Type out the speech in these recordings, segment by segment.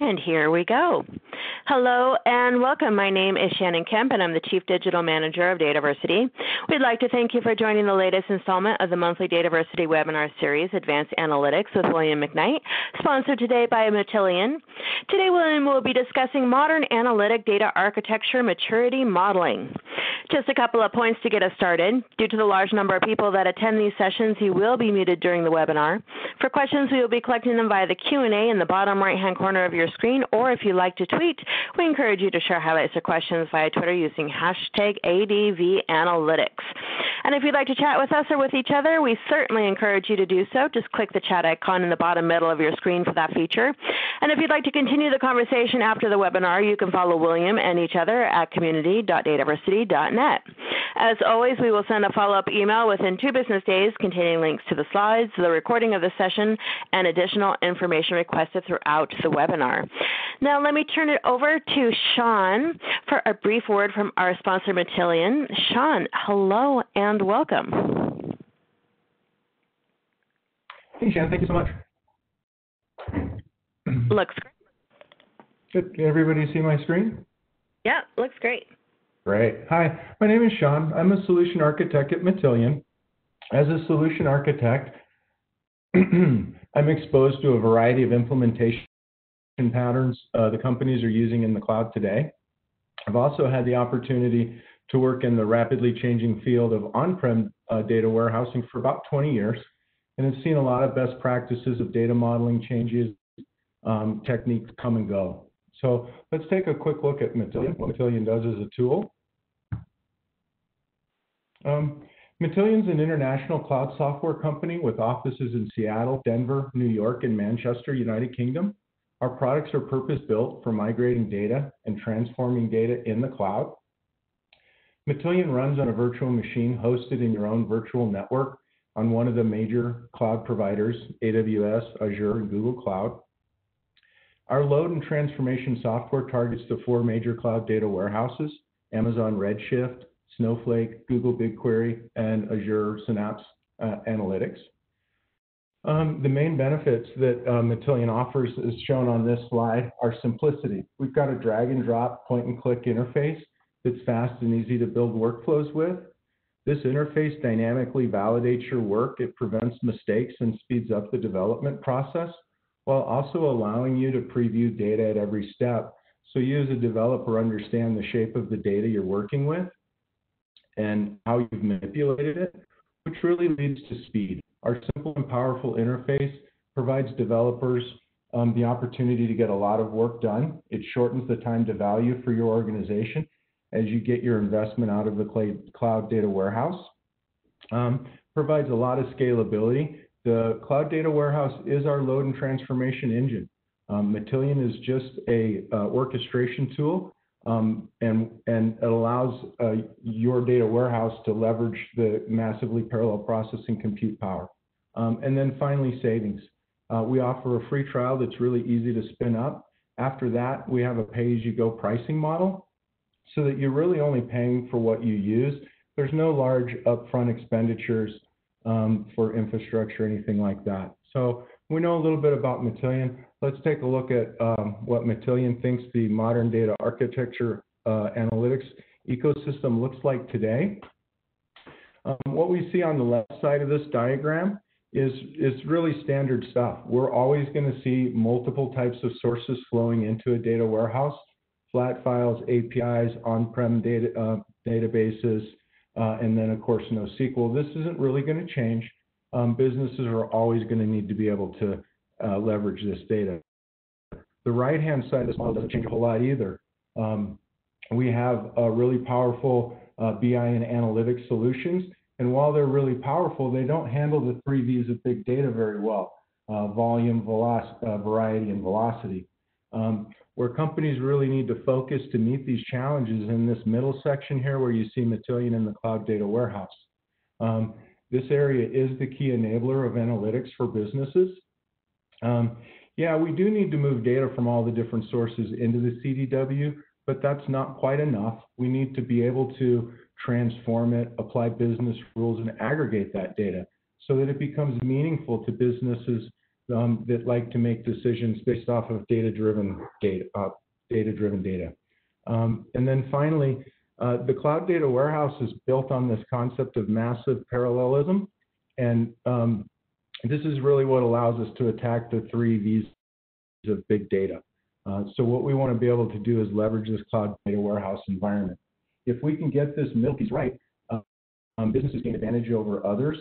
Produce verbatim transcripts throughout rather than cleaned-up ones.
And here we go. Hello and welcome. My name is Shannon Kemp, and I'm the Chief Digital Manager of Dataversity. We'd like to thank you for joining the latest installment of the monthly Dataversity webinar series, Advanced Analytics with William McKnight, sponsored today by Matillion. Today, William will be discussing modern analytic data architecture maturity modeling. Just a couple of points to get us started. Due to the large number of people that attend these sessions, you will be muted during the webinar. For questions, we will be collecting them via the Q and A in the bottom right-hand corner of your screen, or if you like to tweet, we encourage you to share highlights or questions via Twitter using hashtag A D V Analytics. And if you'd like to chat with us or with each other, we certainly encourage you to do so. Just click the chat icon in the bottom middle of your screen for that feature. And if you'd like to continue the conversation after the webinar, you can follow William and each other at community dot dataversity dot net. As always, we will send a follow-up email within two business days containing links to the slides, the recording of the session, and additional information requested throughout the webinar. Now, let me turn it over to Sean for a brief word from our sponsor, Matillion. Sean, hello and welcome. Hey, Shannon. Thank you so much. Looks great. Did everybody see my screen? Yeah, looks great. Great. Hi, my name is Sean. I'm a solution architect at Matillion. As a solution architect, I'm exposed to a variety of implementation patterns uh, the companies are using in the cloud today. I've also had the opportunity to work in the rapidly changing field of on-prem uh, data warehousing for about twenty years, and have seen a lot of best practices of data modeling changes, um, techniques come and go. So let's take a quick look at Matillion. What Matillion does is a tool. Um, Matillion's an international cloud software company with offices in Seattle, Denver, New York, and Manchester, United Kingdom. Our products are purpose-built for migrating data and transforming data in the cloud. Matillion runs on a virtual machine hosted in your own virtual network on one of the major cloud providers, A W S, Azure, and Google Cloud. Our load and transformation software targets the four major cloud data warehouses, Amazon Redshift, Snowflake, Google BigQuery, and Azure Synapse uh, Analytics. Um, the main benefits that uh, Matillion offers, as shown on this slide, are simplicity. We've got a drag and drop, point and click interface that's fast and easy to build workflows with. This interface dynamically validates your work. It prevents mistakes and speeds up the development process, while also allowing you to preview data at every step, so you as a developer understand the shape of the data you're working with and how you've manipulated it, which really leads to speed. Our simple and powerful interface provides developers um, the opportunity to get a lot of work done. It shortens the time to value for your organization as you get your investment out of the cloud data warehouse. Um, provides a lot of scalability. The Cloud Data Warehouse is our load and transformation engine. Um, Matillion is just a uh, orchestration tool, um, and, and it allows uh, your data warehouse to leverage the massively parallel processing compute power. Um, and then finally, savings. Uh, we offer a free trial that's really easy to spin up. After that, we have a pay-as-you-go pricing model so that you're really only paying for what you use. There's no large upfront expenditures Um, for infrastructure, anything like that. So we know a little bit about Matillion. Let's take a look at um, what Matillion thinks the modern data architecture uh, analytics ecosystem looks like today. Um, what we see on the left side of this diagram is, is really standard stuff. We're always going to see multiple types of sources flowing into a data warehouse: flat files, A P Is, on-prem data uh, databases, Uh, and then, of course, NoSQL. This isn't really going to change. Um, businesses are always going to need to be able to uh, leverage this data. The right-hand side of this model doesn't change a whole lot either. Um, we have uh, really powerful uh, B I and analytics solutions, and while they're really powerful, they don't handle the three V's of big data very well: uh, volume, velocity, uh, variety, and velocity. Um, where companies really need to focus to meet these challenges in this middle section here where you see Matillion in the cloud data warehouse. Um, this area is the key enabler of analytics for businesses. Um, yeah, we do need to move data from all the different sources into the C D W, but that's not quite enough. We need to be able to transform it, apply business rules, and aggregate that data so that it becomes meaningful to businesses um, that like to make decisions based off of data-driven data, uh, data-driven data. Um, and then finally, uh, the cloud data warehouse is built on this concept of massive parallelism, and um, this is really what allows us to attack the three V's of big data. Uh, so what we want to be able to do is leverage this cloud data warehouse environment. If we can get this middle piece right, uh, um, businesses gain advantage over others.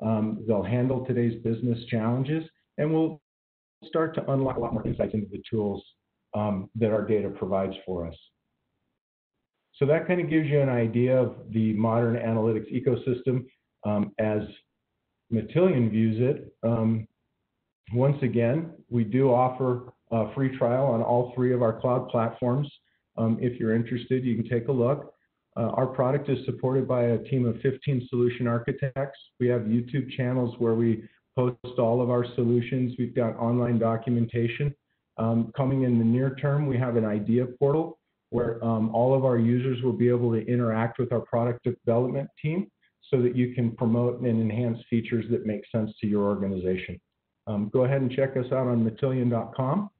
Um, they'll handle today's business challenges, and we'll start to unlock a lot more insights into the tools um, that our data provides for us. So that kind of gives you an idea of the modern analytics ecosystem um, as Matillion views it. Um, once again, we do offer a free trial on all three of our cloud platforms. Um, if you're interested, you can take a look. Uh, our product is supported by a team of fifteen solution architects. We have YouTube channels where we post all of our solutions. We've got online documentation. Um, coming in the near term, we have an idea portal where um, all of our users will be able to interact with our product development team so that you can promote and enhance features that make sense to your organization. Um, go ahead and check us out on Matillion dot com.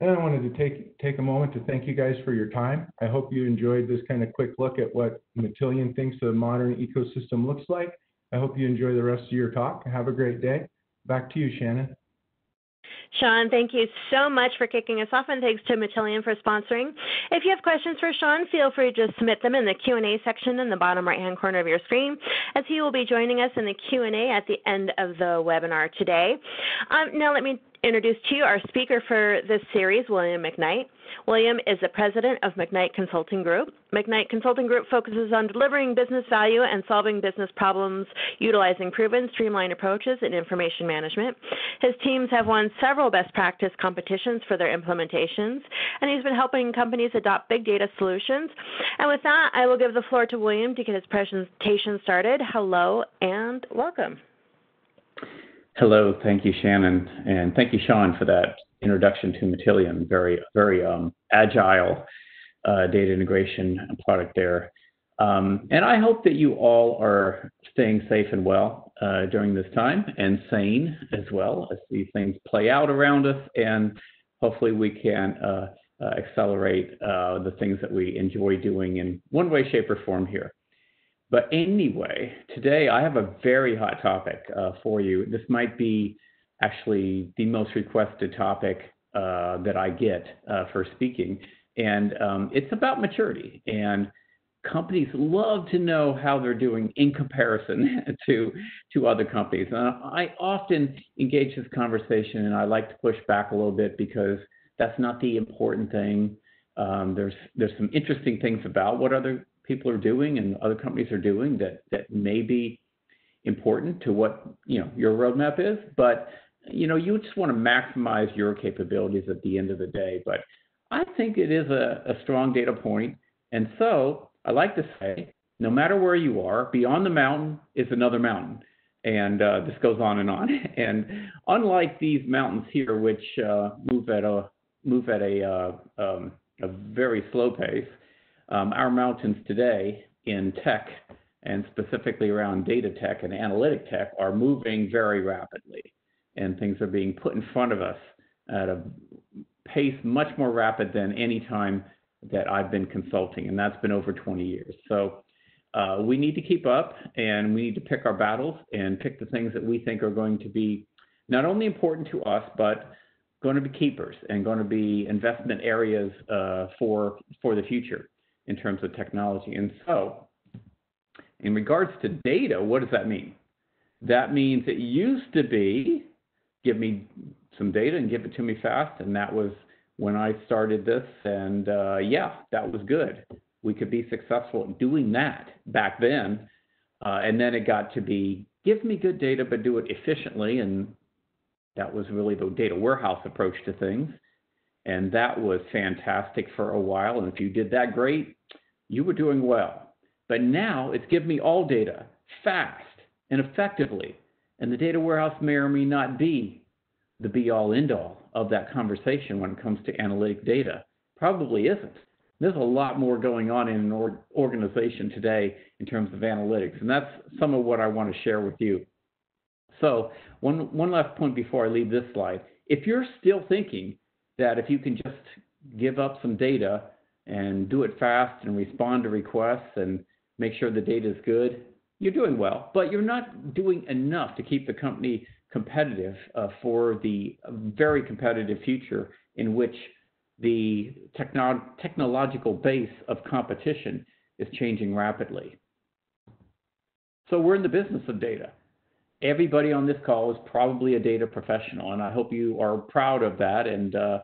And I wanted to take, take a moment to thank you guys for your time. I hope you enjoyed this kind of quick look at what Matillion thinks the modern ecosystem looks like. I hope you enjoy the rest of your talk. Have a great day. Back to you, Shannon. Sean, thank you so much for kicking us off, and thanks to Matillion for sponsoring. If you have questions for Sean, feel free to just submit them in the Q and A section in the bottom right-hand corner of your screen, as he will be joining us in the Q and A at the end of the webinar today. Um, now let me introduce to you our speaker for this series, William McKnight. William is the president of McKnight Consulting Group. McKnight Consulting Group focuses on delivering business value and solving business problems utilizing proven, streamlined approaches in information management. His teams have won several best practice competitions for their implementations, and he's been helping companies adopt big data solutions. And with that, I will give the floor to William to get his presentation started. Hello and welcome. Hello, thank you, Shannon, and thank you, Sean, for that introduction to Matillion. Very, very um, agile uh, data integration product there. Um, and I hope that you all are staying safe and well uh, during this time, and sane as well as these things play out around us. And hopefully we can uh, uh, accelerate uh, the things that we enjoy doing in one way, shape, or form here. But anyway, today I have a very hot topic uh, for you. This might be actually the most requested topic uh, that I get uh, for speaking. And um, it's about maturity. And companies love to know how they're doing in comparison to, to other companies. And I often engage this conversation, and I like to push back a little bit because that's not the important thing. Um, there's, there's some interesting things about what other people are doing and other companies are doing that that may be important to what you know your roadmap is, but you know you just want to maximize your capabilities at the end of the day. But I think it is a, a strong data point, and so I like to say, no matter where you are, beyond the mountain is another mountain, and uh, this goes on and on. And unlike these mountains here, which uh, move at a move at a uh, um, a very slow pace. Um, our mountains today in tech, and specifically around data tech and analytic tech, are moving very rapidly, and things are being put in front of us at a pace much more rapid than any time that I've been consulting, and that's been over twenty years. So uh, we need to keep up, and we need to pick our battles and pick the things that we think are going to be not only important to us, but going to be keepers and going to be investment areas uh, for, for the future in terms of technology. And so in regards to data, what does that mean? That means it used to be, give me some data and give it to me fast. And that was when I started this. And uh, yeah, that was good. We could be successful at doing that back then. Uh, and then it got to be, give me good data, but do it efficiently. And that was really the data warehouse approach to things. And that was fantastic for a while. And if you did that great, you were doing well. But now it's give me all data fast and effectively. And the data warehouse may or may not be the be all end all of that conversation when it comes to analytic data. Probably isn't. There's a lot more going on in an org organization today in terms of analytics, and that's some of what I want to share with you. So one, one last point before I leave this slide. If you're still thinking that if you can just give up some data and do it fast and respond to requests and make sure the data is good, you're doing well, but you're not doing enough to keep the company competitive uh, for the very competitive future in which the techno technological base of competition is changing rapidly. So we're in the business of data. Everybody on this call is probably a data professional, and I hope you are proud of that and, uh,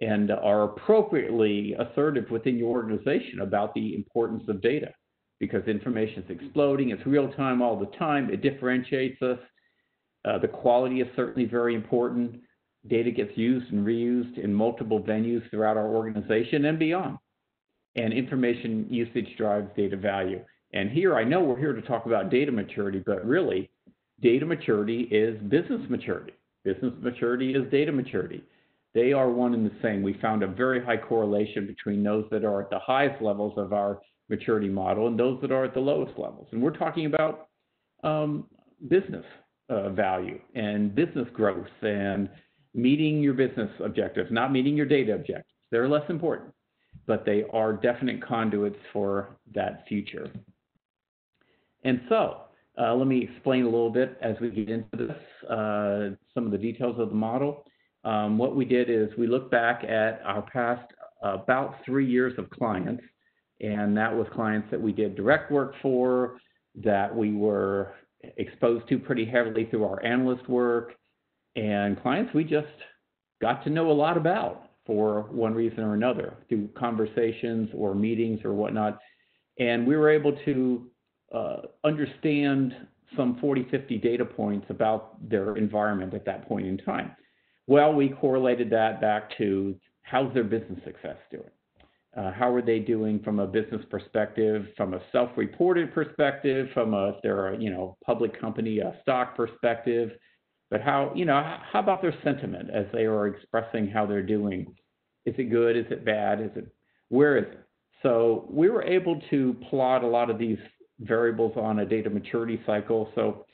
and are appropriately assertive within your organization about the importance of data, because information is exploding, it's real time all the time, it differentiates us. Uh, the quality is certainly very important. Data gets used and reused in multiple venues throughout our organization and beyond. And information usage drives data value. And here, I know we're here to talk about data maturity, but really, data maturity is business maturity. Business maturity is data maturity. They are one and the same. We found a very high correlation between those that are at the highest levels of our maturity model and those that are at the lowest levels. And we're talking about um, business uh, value and business growth and meeting your business objectives, not meeting your data objectives. They're less important, but they are definite conduits for that future. And so uh, let me explain a little bit as we get into this, uh, some of the details of the model. Um, what we did is we looked back at our past uh, about three years of clients, and that was clients that we did direct work for, that we were exposed to pretty heavily through our analyst work, and clients we just got to know a lot about for one reason or another through conversations or meetings or whatnot. And we were able to uh, understand some forty, fifty data points about their environment at that point in time. Well, we correlated that back to how's their business success doing? Uh, how are they doing from a business perspective, from a self-reported perspective, from a, if they're a, you know, public company, a stock perspective, but how, you know, how about their sentiment as they are expressing how they're doing? Is it good? Is it bad? Is it, where is it? So we were able to plot a lot of these variables on a data maturity cycle. So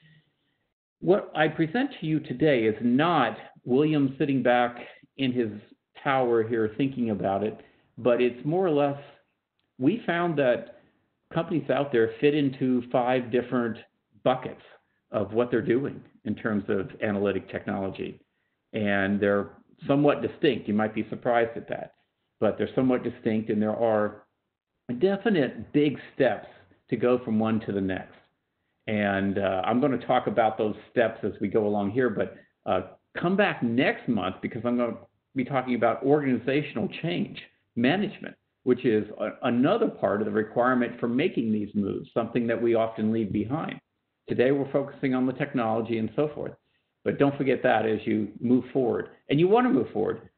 what I present to you today is not William sitting back in his tower here thinking about it, but it's more or less, we found that companies out there fit into five different buckets of what they're doing in terms of analytic technology. And they're somewhat distinct. You might be surprised at that, but they're somewhat distinct, and there are definite big steps to go from one to the next. And uh, I'm going to talk about those steps as we go along here, but uh, come back next month, because I'm going to be talking about organizational change management, which is a, another part of the requirement for making these moves, something that we often leave behind. Today, we're focusing on the technology and so forth, but don't forget that as you move forward, and you want to move forward.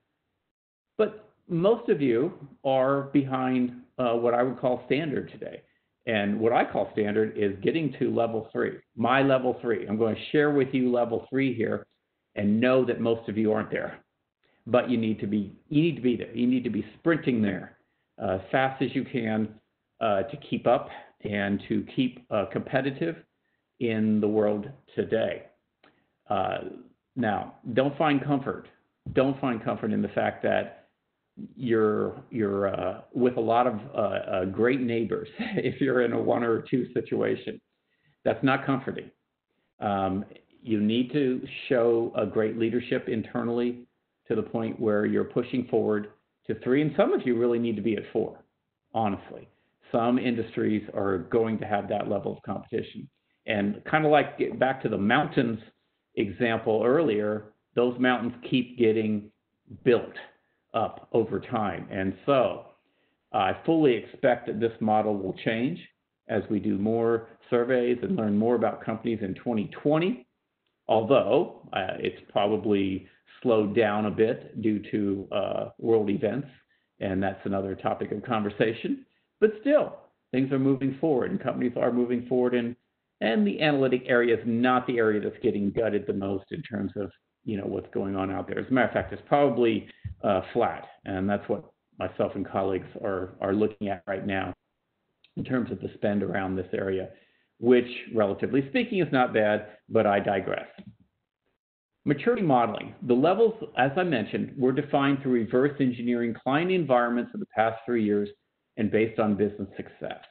But most of you are behind uh, what I would call standard today, and what I call standard is getting to level three, my level three. I'm going to share with you level three here, and know that most of you aren't there, but you need to be, you need to be there. You need to be sprinting there uh, as fast as you can uh, to keep up and to keep uh, competitive in the world today. Uh, now, don't find comfort. Don't find comfort in the fact that you're you're uh, with a lot of uh, uh, great neighbors if you're in a one or two situation. That's not comforting. Um, you need to show a great leadership internally to the point where you're pushing forward to three, and some of you really need to be at four, honestly. Some industries are going to have that level of competition. And kind of like get back to the mountains example earlier, those mountains keep getting built up over time. And so I fully expect that this model will change as we do more surveys and learn more about companies in twenty twenty, although uh, it's probably slowed down a bit due to uh, world events, and that's another topic of conversation. But still, things are moving forward, and companies are moving forward, and And the analytic area is not the area that's getting gutted the most in terms of, you know, what's going on out there. As a matter of fact, it's probably uh, flat, and that's what myself and colleagues are, are looking at right now in terms of the spend around this area, which, relatively speaking, is not bad, but I digress. Maturity modeling. The levels, as I mentioned, were defined through reverse engineering client environments of the past three years and based on business success.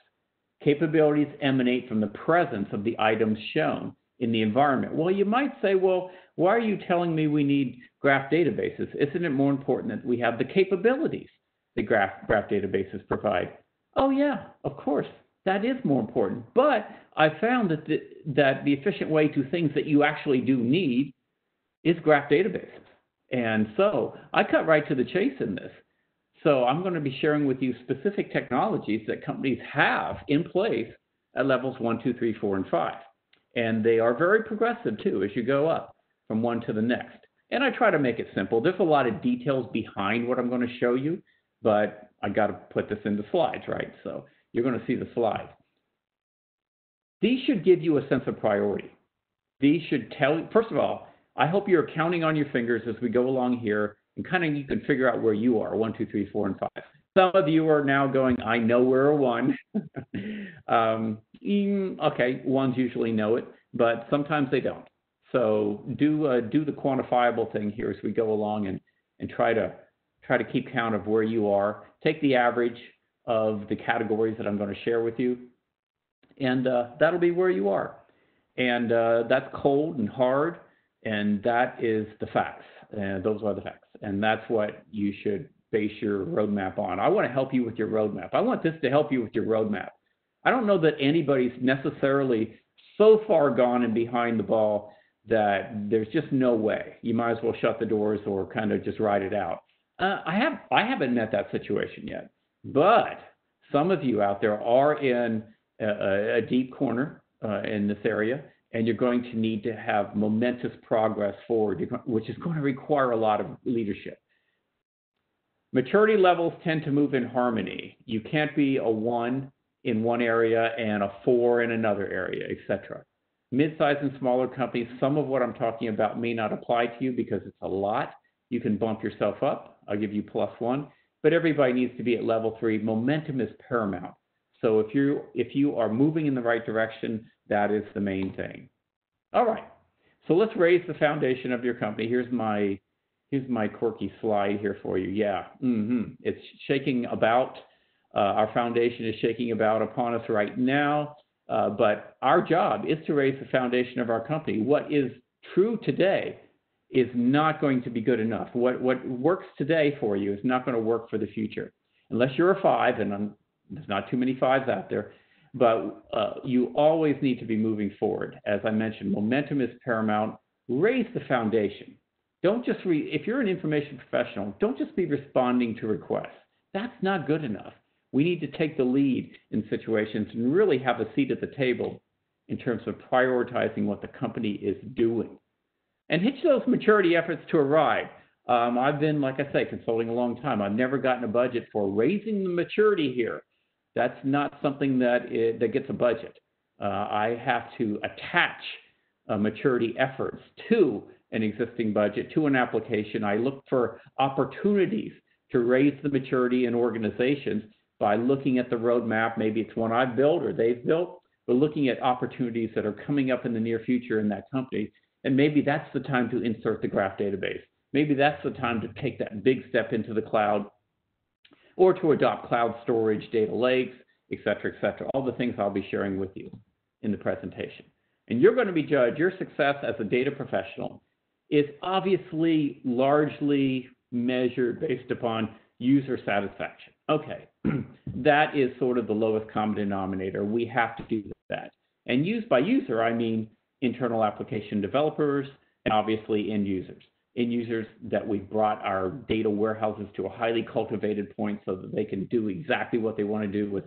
Capabilities emanate from the presence of the items shown in the environment. Well, you might say, well, why are you telling me we need graph databases? Isn't it more important that we have the capabilities that graph, graph databases provide? Oh, yeah, of course, that is more important. But I found that the, that the efficient way to things that you actually do need is graph databases. And so I cut right to the chase in this. So I'm going to be sharing with you specific technologies that companies have in place at levels one, two, three, four, and five. And they are very progressive too as you go up from one to the next. And I try to make it simple. There's a lot of details behind what I'm going to show you, but I got to put this into slides, right? So you're going to see the slides. These should give you a sense of priority. These should tell you, first of all, I hope you're counting on your fingers as we go along here, and kind of you can figure out where you are, one, two, three, four, and five. Some of you are now going, I know where a one. um, okay, ones usually know it, but sometimes they don't. So do uh, do the quantifiable thing here as we go along and, and try to try to keep count of where you are. Take the average of the categories that I'm going to share with you, and uh, that'll be where you are. And uh, that's cold and hard, and that is the facts. Uh, those are the facts, and that's what you should base your roadmap on. I want to help you with your roadmap. I want this to help you with your roadmap. I don't know that anybody's necessarily so far gone and behind the ball that there's just no way. You might as well shut the doors or kind of just ride it out. Uh, I have, I haven't met that situation yet, but some of you out there are in a, a deep corner uh, in this area, and you're going to need to have momentous progress forward, which is going to require a lot of leadership. Maturity levels tend to move in harmony. You can't be a one in one area and a four in another area, et cetera. Mid-sized and smaller companies, some of what I'm talking about may not apply to you because it's a lot. You can bump yourself up. I'll give you plus one, but everybody needs to be at level three. Momentum is paramount. So if you if you are moving in the right direction, that is the main thing. All right. So let's raise the foundation of your company. Here's my here's my quirky slide here for you. Yeah. Mm-hmm. It's shaking about. Uh, our foundation is shaking about upon us right now. Uh, but our job is to raise the foundation of our company. What is true today is not going to be good enough. What what works today for you is not going to work for the future, unless you're a five, and I'm, there's not too many fives out there. But uh, you always need to be moving forward. As I mentioned, momentum is paramount. Raise the foundation. Don't just re if you're an information professional, don't just be responding to requests. That's not good enough. We need to take the lead in situations and really have a seat at the table in terms of prioritizing what the company is doing. And hitch those maturity efforts to a ride. Um, I've been, like I say, consulting a long time. I've never gotten a budget for raising the maturity here. That's not something that, it, that gets a budget. Uh, I have to attach uh, maturity efforts to an existing budget, to an application. I look for opportunities to raise the maturity in organizations by looking at the roadmap. Maybe it's one I've built or they've built, but looking at opportunities that are coming up in the near future in that company. And maybe that's the time to insert the graph database. Maybe that's the time to take that big step into the cloud, or to adopt cloud storage, data lakes, et cetera, et cetera, all the things I'll be sharing with you in the presentation. And you're going to be judged, your success as a data professional is obviously largely measured based upon user satisfaction. Okay, that is sort of the lowest common denominator. We have to do that. And used by user, I mean internal application developers and obviously end users. End users that we've brought our data warehouses to a highly cultivated point so that they can do exactly what they want to do with,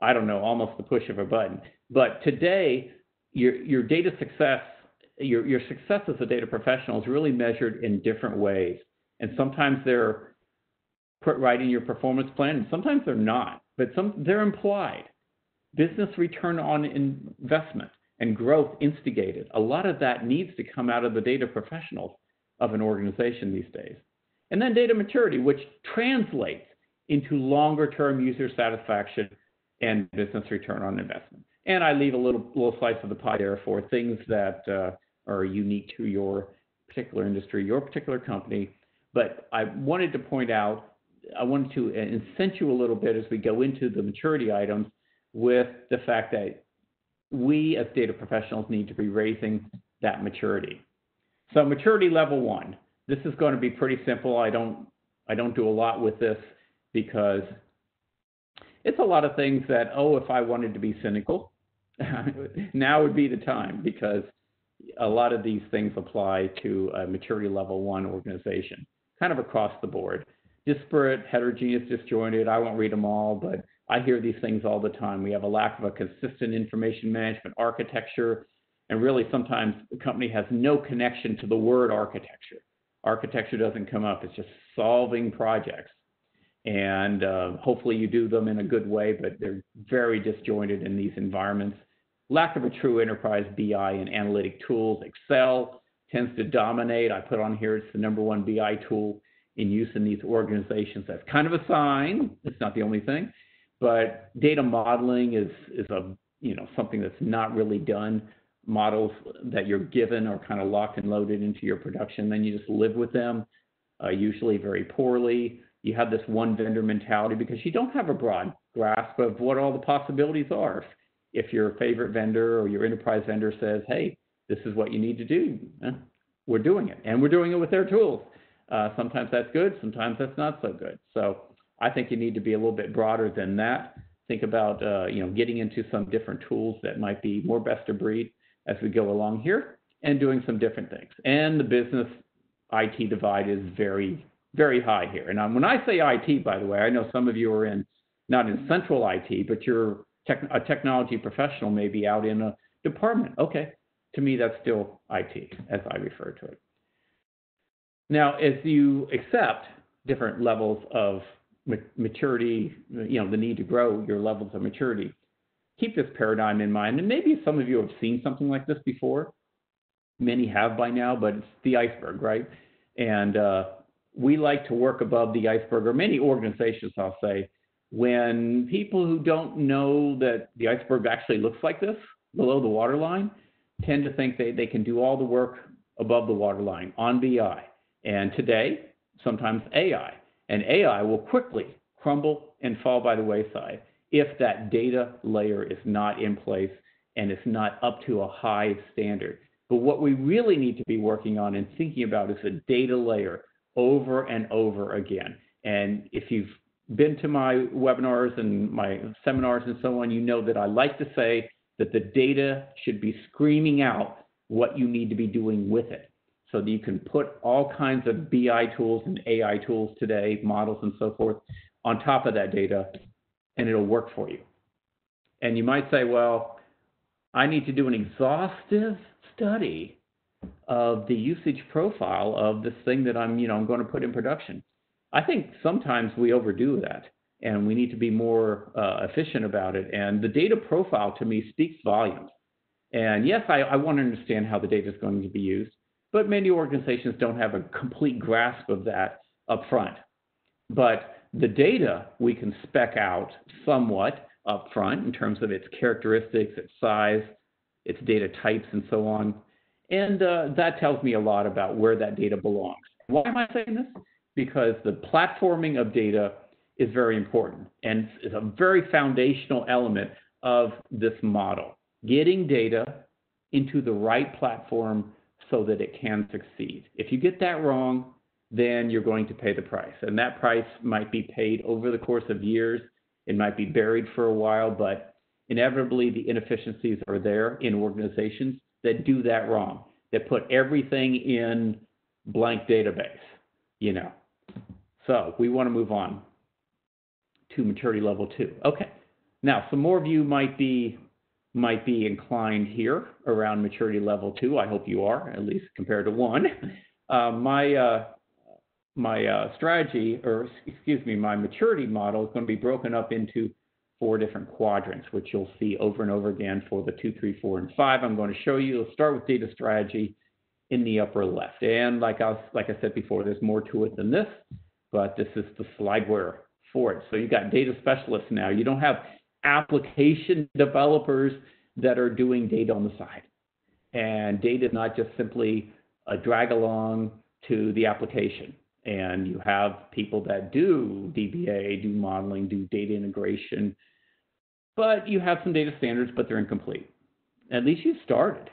I don't know, almost the push of a button. But today, your, your data success, your, your success as a data professional is really measured in different ways. And sometimes they're put right in your performance plan, and sometimes they're not, but some, they're implied. Business return on investment and growth instigated. A lot of that needs to come out of the data professionals of an organization these days. And then data maturity, which translates into longer-term user satisfaction and business return on investment. And I leave a little little slice of the pie there for things that uh, are unique to your particular industry, your particular company. But I wanted to point out, I wanted to incent you a little bit as we go into the maturity items with the fact that we as data professionals need to be raising that maturity. So maturity level one, this is going to be pretty simple. I don't, I don't do a lot with this because it's a lot of things that, oh, if I wanted to be cynical, now would be the time, because a lot of these things apply to a maturity level one organization, kind of across the board. Disparate, heterogeneous, disjointed, I won't read them all, but I hear these things all the time. We have a lack of a consistent information management architecture, and really sometimes the company has no connection to the word architecture. Architecture doesn't come up, it's just solving projects. And uh, hopefully you do them in a good way, but they're very disjointed in these environments. Lack of a true enterprise B I and analytic tools. Excel tends to dominate. I put on here, it's the number one B I tool in use in these organizations. That's kind of a sign. It's not the only thing, but data modeling is is a you know something that's not really done. Models that you're given are kind of locked and loaded into your production. Then you just live with them, uh, usually very poorly. You have this one vendor mentality because you don't have a broad grasp of what all the possibilities are. If your favorite vendor or your enterprise vendor says, hey, this is what you need to do, eh, we're doing it. And we're doing it with their tools. Uh, sometimes that's good, sometimes that's not so good. So I think you need to be a little bit broader than that. Think about uh, you know, getting into some different tools that might be more best of breed as we go along here, and doing some different things. And the business I T divide is very, very high here. And when I say I T, by the way, I know some of you are in, not in central I T, but you're tech, a technology professional, maybe out in a department. Okay, to me, that's still I T, as I refer to it. Now, as you accept different levels of maturity, you know, the need to grow your levels of maturity, keep this paradigm in mind. And maybe some of you have seen something like this before. Many have by now, but it's the iceberg, right? And uh, we like to work above the iceberg, or many organizations, I'll say, when people who don't know that the iceberg actually looks like this, below the waterline, tend to think they, they can do all the work above the waterline on B I. And today, sometimes A I. And A I will quickly crumble and fall by the wayside if that data layer is not in place and it's not up to a high standard. But what we really need to be working on and thinking about is the data layer over and over again. And if you've been to my webinars and my seminars and so on, you know that I like to say that the data should be screaming out what you need to be doing with it, so that you can put all kinds of B I tools and A I tools today, models and so forth, on top of that data, and it'll work for you. And you might say, well, I need to do an exhaustive study of the usage profile of this thing that I'm, you know, I'm going to put in production. I think sometimes we overdo that, and we need to be more uh, efficient about it. And the data profile, to me, speaks volumes. And yes, I, I want to understand how the data is going to be used, but many organizations don't have a complete grasp of that up front. But the data we can spec out somewhat up front in terms of its characteristics, its size, its data types, and so on. And uh, that tells me a lot about where that data belongs. Why am I saying this? Because the platforming of data is very important, and is a very foundational element of this model. Getting data into the right platform so that it can succeed. If you get that wrong, then you're going to pay the price. And that price might be paid over the course of years. It might be buried for a while, but inevitably the inefficiencies are there in organizations that do that wrong, that put everything in blank database, you know. So we want to move on to maturity level two. Okay, now some more of you might be might be inclined here around maturity level two. I hope you are, at least compared to one. Uh, my uh, my uh, strategy, or excuse me, my maturity model is going to be broken up into four different quadrants, which you'll see over and over again for the two, three, four, and five. I'm going to show you. Let's start with data strategy in the upper left. And like I was, like I said before, there's more to it than this, but this is the slide where for it. So you've got data specialists now. You don't have application developers that are doing data on the side. And data is not just simply a drag along to the application. And you have people that do D B A, do modeling, do data integration, but you have some data standards, but they're incomplete. At least you started.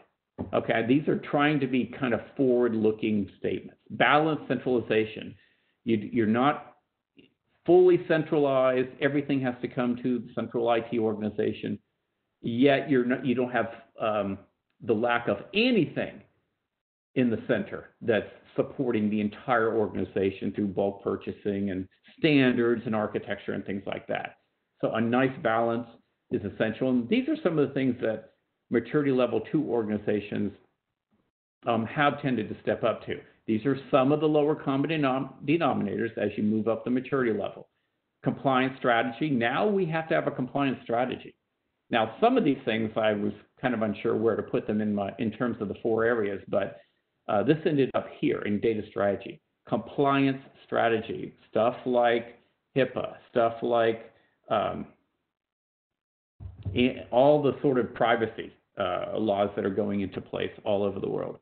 Okay, these are trying to be kind of forward-looking statements. Balance centralization. You, you're not fully centralized. Everything has to come to the central I T organization, yet you're not, you don't have um, the lack of anything in the center that's supporting the entire organization through bulk purchasing and standards and architecture and things like that. So a nice balance is essential. And these are some of the things that maturity level two organizations um, have tended to step up to. These are some of the lower common denom denominators as you move up the maturity level. Compliance strategy. Now we have to have a compliance strategy. Now, some of these things I was kind of unsure where to put them in, my, in terms of the four areas, but uh, this ended up here in data strategy. Compliance strategy, stuff like HIPAA, stuff like um, all the sort of privacy uh, laws that are going into place all over the world.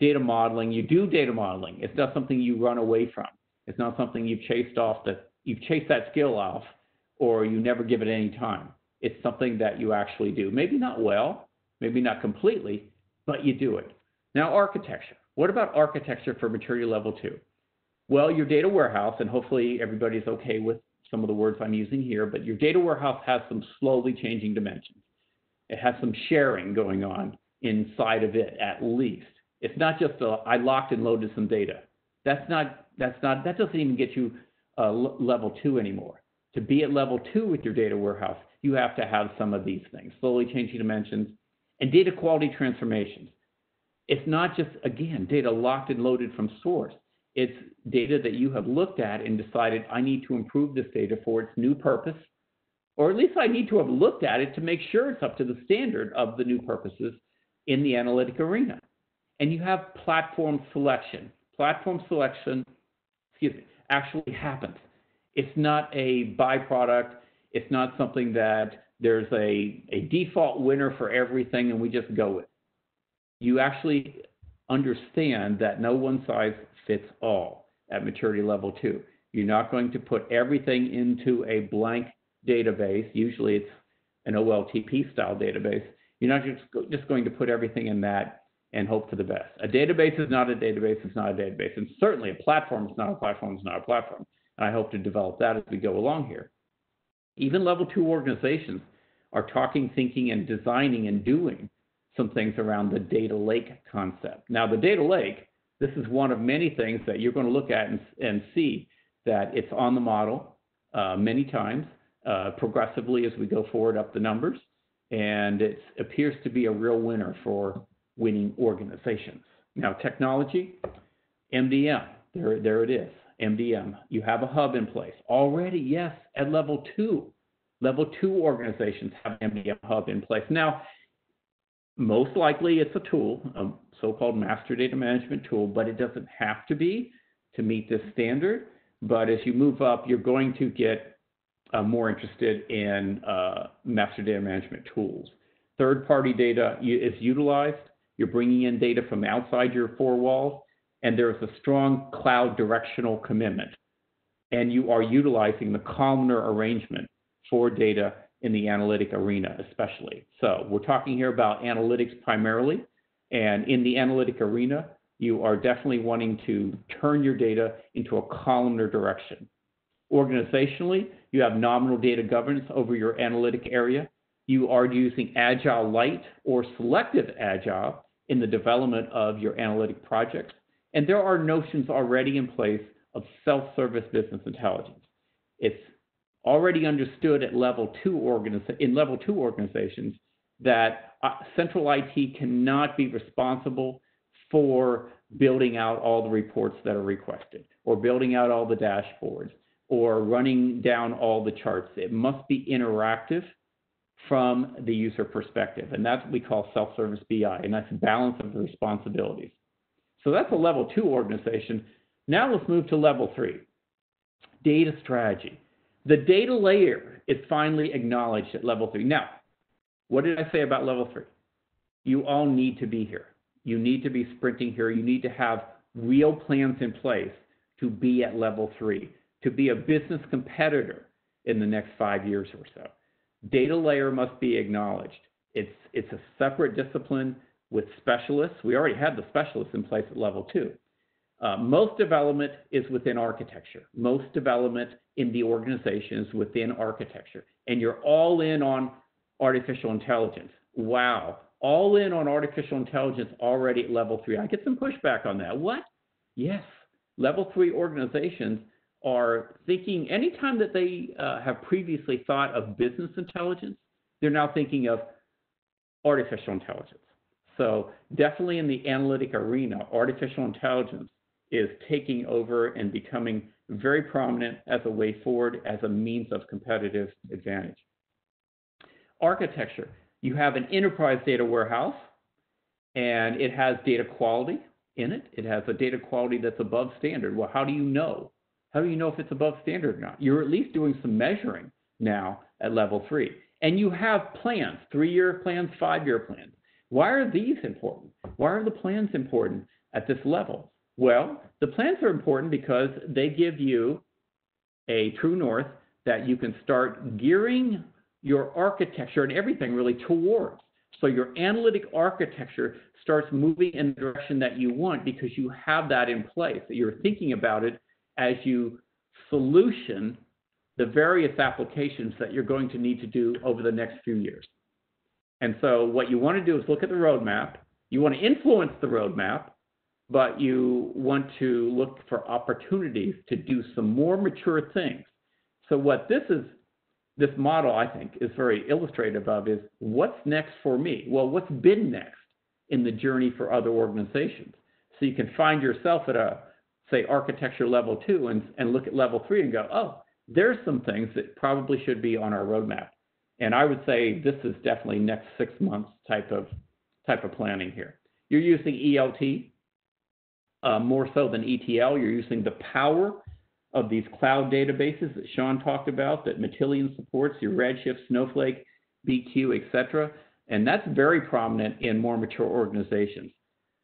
Data modeling, you do data modeling. It's not something you run away from. It's not something you've chased off, that you've chased that skill off, or you never give it any time. It's something that you actually do. Maybe not well, maybe not completely, but you do it. Now, architecture. What about architecture for maturity level two? Well, your data warehouse, and hopefully everybody's okay with some of the words I'm using here, but your data warehouse has some slowly changing dimensions. It has some sharing going on inside of it, at least. It's not just a, I locked and loaded some data. That's not, that's not, that doesn't even get you uh, level two anymore. To be at level two with your data warehouse, you have to have some of these things, slowly changing dimensions, and data quality transformations. It's not just, again, data locked and loaded from source. It's data that you have looked at and decided, I need to improve this data for its new purpose, or at least I need to have looked at it to make sure it's up to the standard of the new purposes in the analytic arena. And you have platform selection. Platform selection, excuse me, actually happens. It's not a byproduct. It's not something that there's a, a default winner for everything and we just go with it. You actually understand that no one size fits all at maturity level two. You're not going to put everything into a blank database. Usually it's an O L T P style database. You're not just, just going to put everything in that and hope for the best. A database is not a database, it's not a database. And certainly a platform is not a platform, it's not a platform. And I hope to develop that as we go along here. Even level two organizations are talking, thinking, and designing and doing some things around the data lake concept. Now, the data lake, this is one of many things that you're going to look at and, and see that it's on the model uh, many times, uh, progressively as we go forward up the numbers. And it appears to be a real winner for winning organizations. Now, technology, M D M, there, there it is, M D M. You have a hub in place already, yes, at level two. Level two organizations have an M D M hub in place. Now, most likely it's a tool, a so-called master data management tool, but it doesn't have to be to meet this standard. But as you move up, you're going to get uh, more interested in uh, master data management tools. Third-party data is utilized. You're bringing in data from outside your four walls, and there is a strong cloud directional commitment. And you are utilizing the columnar arrangement for data in the analytic arena, especially. So we're talking here about analytics primarily, and in the analytic arena, you are definitely wanting to turn your data into a columnar direction. Organizationally, you have nominal data governance over your analytic area. You are using Agile Light or Selective Agile in the development of your analytic projects. And there are notions already in place of self-service business intelligence. It's already understood at level two organiza- in level two organizations that uh, central I T cannot be responsible for building out all the reports that are requested, or building out all the dashboards, or running down all the charts. It must be interactive from the user perspective, and that's what we call self-service B I, and that's a balance of the responsibilities. So that's a level two organization. Now let's move to level three, data strategy. The data layer is finally acknowledged at level three. Now, what did I say about level three? You all need to be here. You need to be sprinting here. You need to have real plans in place to be at level three, to be a business competitor in the next five years or so. Data layer must be acknowledged. It's, it's a separate discipline with specialists. We already had the specialists in place at level two. Uh, most development is within architecture. Most development in the organization is within architecture. And you're all in on artificial intelligence. Wow. All in on artificial intelligence already at level three. I get some pushback on that. What? Yes. Level three organizations are thinking, anytime that they uh, have previously thought of business intelligence, they're now thinking of artificial intelligence. So definitely in the analytic arena, artificial intelligence is taking over and becoming very prominent as a way forward, as a means of competitive advantage. Architecture. You have an enterprise data warehouse, and it has data quality in it. It has a data quality that's above standard. Well, how do you know? How do you know if it's above standard or not? You're at least doing some measuring now at level three. And you have plans, three-year plans, five-year plans. Why are these important? Why are the plans important at this level? Well, the plans are important because they give you a true north that you can start gearing your architecture and everything really towards. So your analytic architecture starts moving in the direction that you want because you have that in place, that you're thinking about it as you solution the various applications that you're going to need to do over the next few years. And so what you want to do is look at the roadmap. You want to influence the roadmap, but you want to look for opportunities to do some more mature things. So what this is, this model, I think, is very illustrative of is what's next for me? Well, what's been next in the journey for other organizations? So you can find yourself at a, say, architecture level two and, and look at level three and go, oh, there's some things that probably should be on our roadmap. And I would say this is definitely next six months type of, type of planning here. You're using E L T uh, more so than E T L. You're using the power of these cloud databases that Sean talked about, that Matillion supports, your Redshift, Snowflake, B Q, et cetera. And that's very prominent in more mature organizations.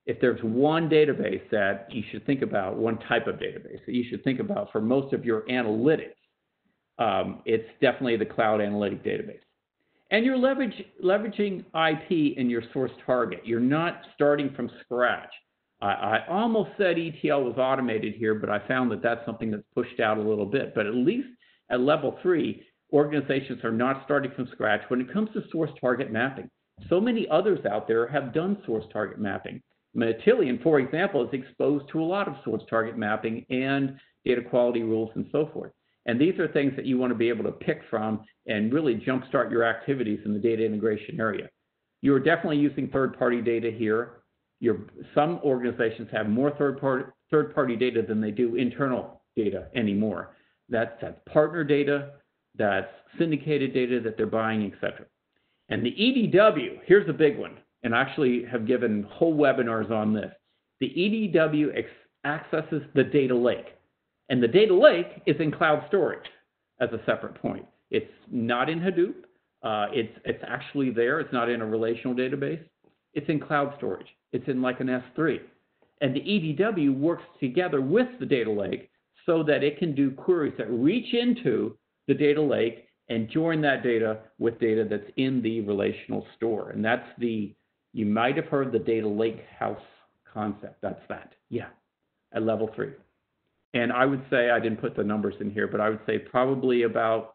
If there's one database that you should think about, one type of database that you should think about for most of your analytics, um, it's definitely the cloud analytic database. And you're leverage, leveraging I P in your source target. You're not starting from scratch. I almost said E T L was automated here, but I found that that's something that's pushed out a little bit. But at least at level three, organizations are not starting from scratch when it comes to source target mapping. So many others out there have done source target mapping. Matillion, for example, is exposed to a lot of source target mapping and data quality rules and so forth. And these are things that you want to be able to pick from and really jumpstart your activities in the data integration area. You're definitely using third-party data here. Your, some organizations have more third-party third-party data than they do internal data anymore. That's, that's partner data, that's syndicated data that they're buying, et cetera. And the E D W, here's a big one, and I actually have given whole webinars on this. The E D W ex accesses the data lake, and the data lake is in cloud storage as a separate point. It's not in Hadoop. Uh, it's, it's actually there. It's not in a relational database. It's in cloud storage. It's in like an S three. And the E D W works together with the data lake so that it can do queries that reach into the data lake and join that data with data that's in the relational store. And that's the, you might have heard the data lake house concept. That's that, yeah, at level three. And I would say, I didn't put the numbers in here, but I would say probably about,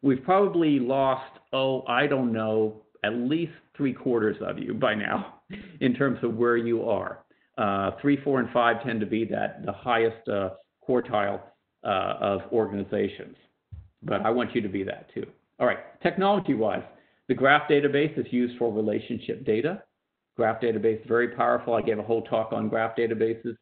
we've probably lost, oh, I don't know, at least three quarters of you by now in terms of where you are. Uh, three, four, and five tend to be that the highest uh, quartile uh, of organizations. But I want you to be that too. All right, technology-wise, the graph database is used for relationship data. Graph database, very powerful. I gave a whole talk on graph databases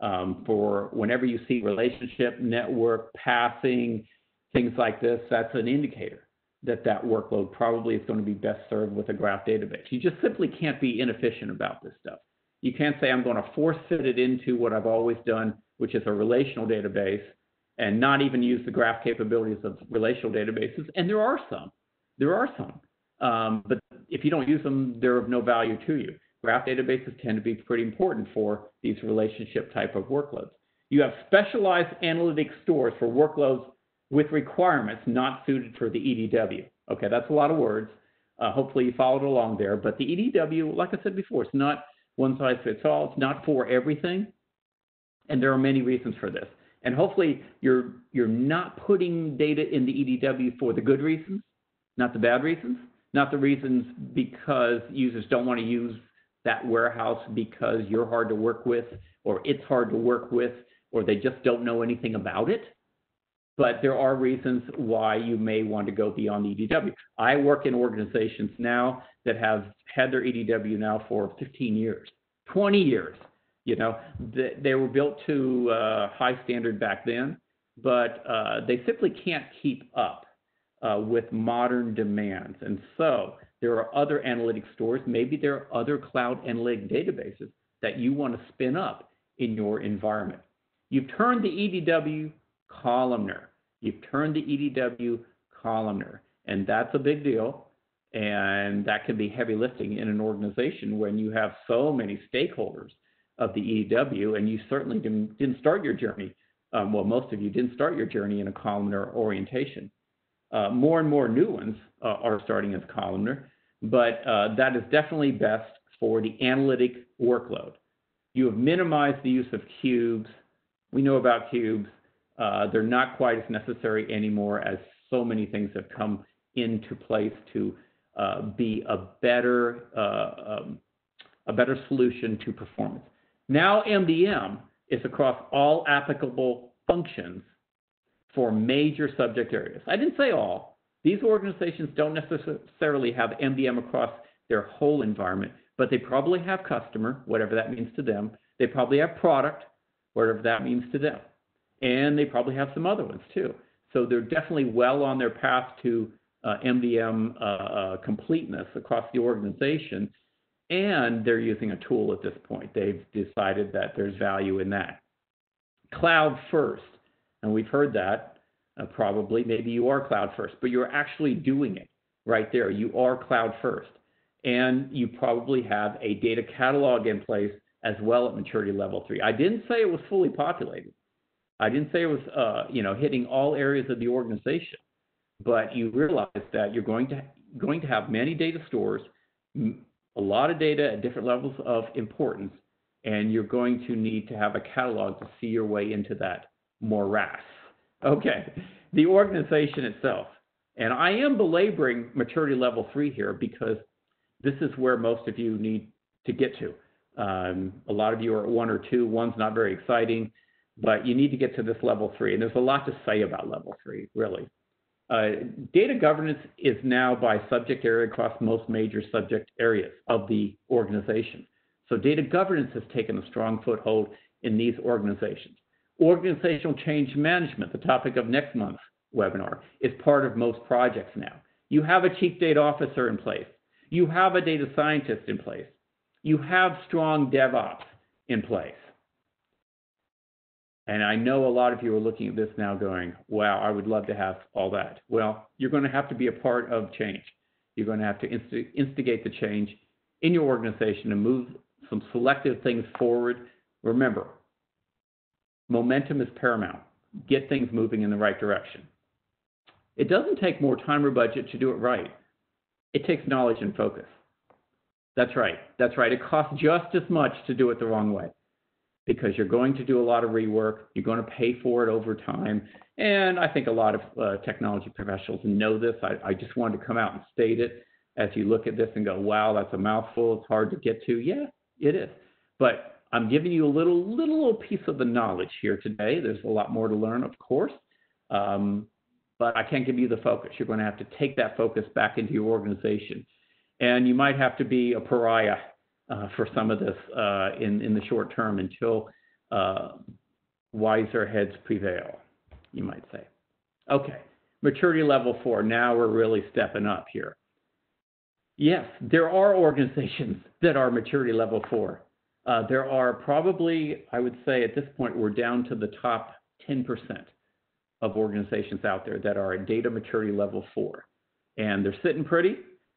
um, for whenever you see relationship, network, passing, things like this, that's an indicator that that workload probably is going to be best served with a graph database. You just simply can't be inefficient about this stuff. You can't say, I'm going to force fit it into what I've always done, which is a relational database, and not even use the graph capabilities of relational databases. And there are some, there are some, um, but if you don't use them, they're of no value to you. Graph databases tend to be pretty important for these relationship type of workloads. You have specialized analytic stores for workloads with requirements not suited for the E D W. Okay, that's a lot of words. Uh, hopefully you followed along there, but the E D W, like I said before, it's not one size fits all, it's not for everything. And there are many reasons for this. And hopefully you're, you're not putting data in the E D W for the good reasons, not the bad reasons, not the reasons because users don't want to use that warehouse because you're hard to work with, or it's hard to work with, or they just don't know anything about it. But there are reasons why you may want to go beyond the E D W. I work in organizations now that have had their E D W now for fifteen years, twenty years. You know, they, they were built to uh, high standard back then, but uh, they simply can't keep up uh, with modern demands. And so there are other analytic stores, maybe there are other cloud analytic databases that you want to spin up in your environment. You've turned the E D W columnar. You've turned the E D W columnar, and that's a big deal. And that can be heavy lifting in an organization when you have so many stakeholders of the E D W, and you certainly didn't, didn't start your journey. Um, well, most of you didn't start your journey in a columnar orientation. Uh, more and more new ones uh, are starting as columnar, but uh, that is definitely best for the analytic workload. You have minimized the use of cubes. We know about cubes. Uh, they're not quite as necessary anymore, as so many things have come into place to uh, be a better, uh, um, a better solution to performance. Now M D M is across all applicable functions for major subject areas. I didn't say all. These organizations don't necessarily have M D M across their whole environment, but they probably have customer, whatever that means to them. They probably have product, whatever that means to them. And they probably have some other ones too. So they're definitely well on their path to uh, M D M uh, uh, completeness across the organization. And they're using a tool at this point. They've decided that there's value in that. Cloud first. And we've heard that uh, probably. Maybe you are cloud first, but you're actually doing it right there. You are cloud first. And you probably have a data catalog in place as well at maturity level three. I didn't say it was fully populated. I didn't say it was, uh, you know, hitting all areas of the organization, but you realize that you're going to going to have many data stores, a lot of data at different levels of importance, and you're going to need to have a catalog to see your way into that morass. Okay, the organization itself, and I am belaboring maturity level three here because this is where most of you need to get to. Um, a lot of you are at one or two. One's not very exciting. But you need to get to this level three, and there's a lot to say about level three, really. Uh, data governance is now by subject area across most major subject areas of the organization. So data governance has taken a strong foothold in these organizations. Organizational change management, the topic of next month's webinar, is part of most projects now. You have a chief data officer in place. You have a data scientist in place. You have strong DevOps in place. And I know a lot of you are looking at this now going, wow, I would love to have all that. Well, you're going to have to be a part of change. You're going to have to inst- instigate the change in your organization and move some selective things forward. Remember, momentum is paramount. Get things moving in the right direction. It doesn't take more time or budget to do it right. It takes knowledge and focus. That's right. That's right. It costs just as much to do it the wrong way, because you're going to do a lot of rework, you're going to pay for it over time. And I think a lot of uh, technology professionals know this. I, I just wanted to come out and state it as you look at this and go, wow, that's a mouthful, it's hard to get to. Yeah, it is. But I'm giving you a little, little, little piece of the knowledge here today. There's a lot more to learn, of course, um, but I can't give you the focus. You're going to have to take that focus back into your organization. And you might have to be a pariah Uh, for some of this uh, in, in the short term until uh, wiser heads prevail, you might say. Okay, maturity level four, now we're really stepping up here. Yes, there are organizations that are maturity level four. Uh, there are probably, I would say at this point, we're down to the top ten percent of organizations out there that are at data maturity level four. And they're sitting pretty,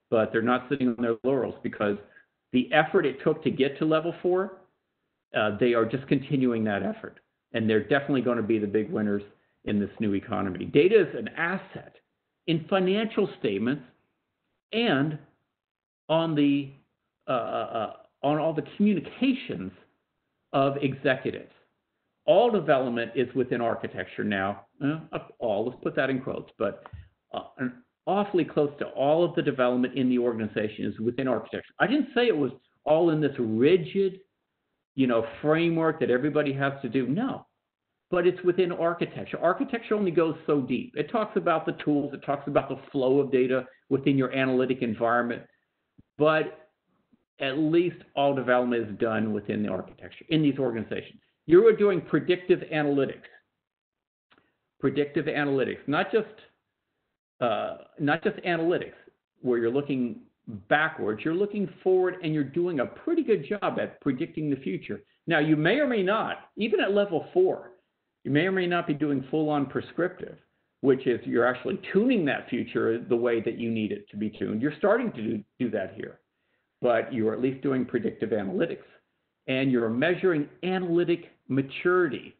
but they're not sitting on their laurels, because the effort it took to get to level four, uh, they are just continuing that effort. And they're definitely going to be the big winners in this new economy. Data is an asset in financial statements and on the uh, uh, on all the communications of executives. All development is within architecture now. Uh, all, let's put that in quotes, but uh, an awfully close to all of the development in the organization is within architecture. I didn't say it was all in this rigid, you know, framework that everybody has to do. No, but it's within architecture. Architecture only goes so deep. It talks about the tools. It talks about the flow of data within your analytic environment. But at least all development is done within the architecture in these organizations. You are doing predictive analytics. Predictive analytics, not just uh, not just analytics where you're looking backwards. You're looking forward, and you're doing a pretty good job at predicting the future. Now, you may or may not, even at level four, you may or may not be doing full-on prescriptive, which is you're actually tuning that future the way that you need it to be tuned. You're starting to do, do that here, but you're at least doing predictive analytics, and you're measuring analytic maturity.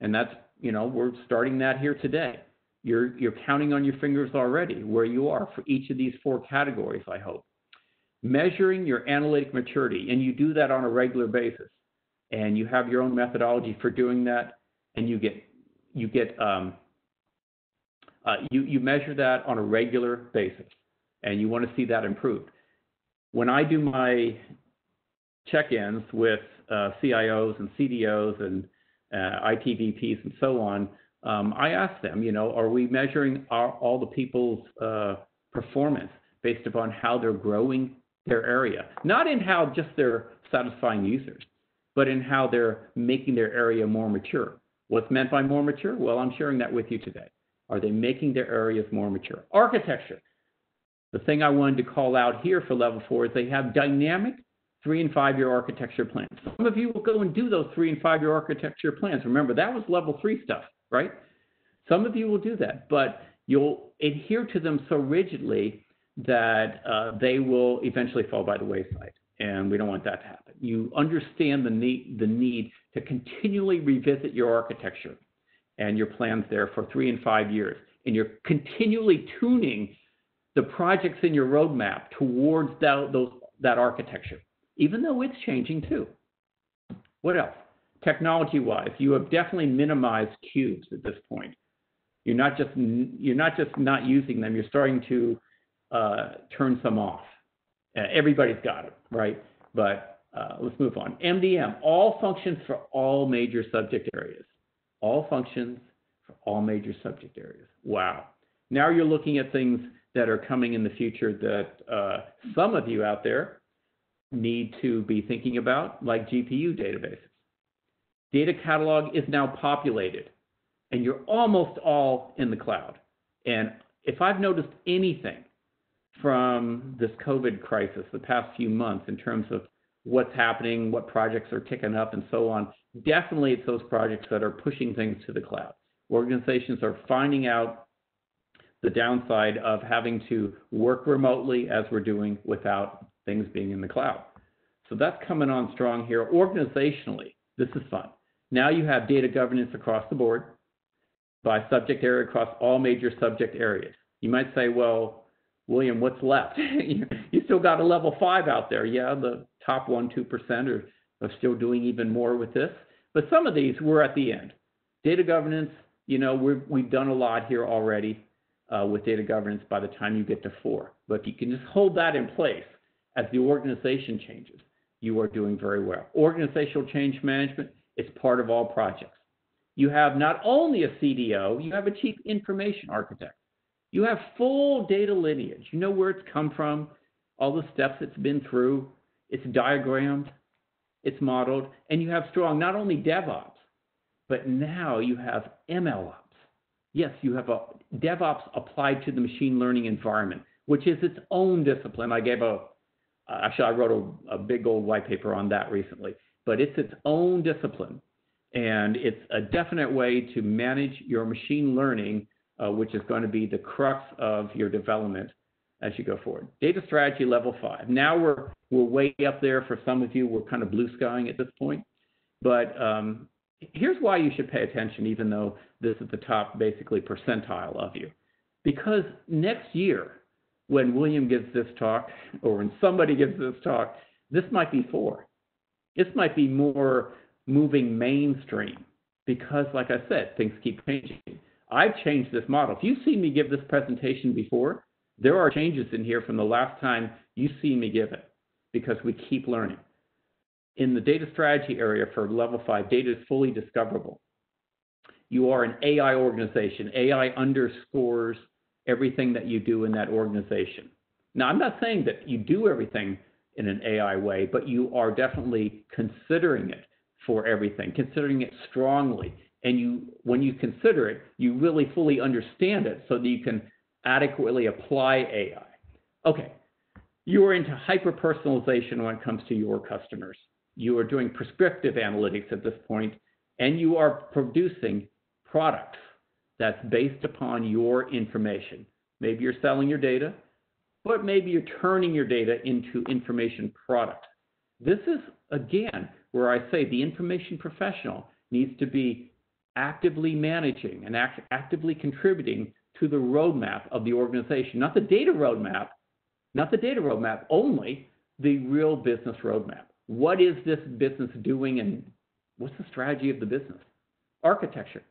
And that's, you know, we're starting that here today. You're, you're counting on your fingers already where you are for each of these four categories, I hope. Measuring your analytic maturity, and you do that on a regular basis. And you have your own methodology for doing that, and you get, you get, um, uh, you, you measure that on a regular basis, and you want to see that improved. When I do my check-ins with uh, C I Os and C D Os and uh, I T V Ps and so on, um, I ask them, you know, are we measuring our, all the people's uh, performance based upon how they're growing their area? Not in how just they're satisfying users, but in how they're making their area more mature. What's meant by more mature? Well, I'm sharing that with you today. Are they making their areas more mature? Architecture. The thing I wanted to call out here for level four is they have dynamic three and five-year architecture plans. Some of you will go and do those three and five-year architecture plans. Remember, that was level three stuff, right? Some of you will do that, but you'll adhere to them so rigidly that uh, they will eventually fall by the wayside. And we don't want that to happen. You understand the need, the need to continually revisit your architecture and your plans there for three and five years. And you're continually tuning the projects in your roadmap towards that, those, that architecture, even though it's changing too. What else? Technology-wise, you have definitely minimized cubes at this point. You're not just, you're not, just not using them. You're starting to uh, turn some off. Uh, everybody's got it, right? But uh, let's move on. M D M, all functions for all major subject areas. All functions for all major subject areas. Wow. Now you're looking at things that are coming in the future that uh, some of you out there need to be thinking about, like G P U databases. Data catalog is now populated, and you're almost all in the cloud. And if I've noticed anything from this COVID crisis the past few months in terms of what's happening, what projects are ticking up, and so on, definitely it's those projects that are pushing things to the cloud. Organizations are finding out the downside of having to work remotely as we're doing without things being in the cloud. So that's coming on strong here. Organizationally, this is fun. Now you have data governance across the board by subject area across all major subject areas. You might say, well, William, what's left? You still got a level five out there. Yeah, the top one, two percent are, are still doing even more with this. But some of these we're at the end. Data governance, you know, we've, we've done a lot here already uh, with data governance by the time you get to four. But if you can just hold that in place as the organization changes, you are doing very well. Organizational change management is part of all projects. You have not only a C D O, you have a chief information architect. You have full data lineage. You know where it's come from, all the steps it's been through, it's diagrammed, it's modeled, and you have strong not only DevOps, but now you have M L Ops. Yes, you have a DevOps applied to the machine learning environment, which is its own discipline. I gave a, actually I wrote a, a big old white paper on that recently, but it's its own discipline. And it's a definite way to manage your machine learning, uh, which is going to be the crux of your development as you go forward. Data strategy level five. Now we're, we're way up there for some of you. We're kind of blue skying at this point. But um, here's why you should pay attention, even though this is the top basically percentile of you. Because next year, when William gives this talk, or when somebody gives this talk, this might be four. This might be more moving mainstream, because like I said, things keep changing. I've changed this model. If you've seen me give this presentation before, there are changes in here from the last time you've seen me give it, because we keep learning. In the data strategy area for level five, data is fully discoverable. You are an A I organization. A I underscores everything that you do in that organization. Now, I'm not saying that you do everything in an A I way, but you are definitely considering it for everything, considering it strongly. And you, when you consider it, you really fully understand it so that you can adequately apply A I. Okay, you are into hyper-personalization when it comes to your customers. You are doing prescriptive analytics at this point, and you are producing products that's based upon your information. Maybe you're selling your data, but maybe you're turning your data into information products. This is, again, where I say the information professional needs to be actively managing and act actively contributing to the roadmap of the organization, not the data roadmap, not the data roadmap, only the real business roadmap. What is this business doing and what's the strategy of the business? Architecture,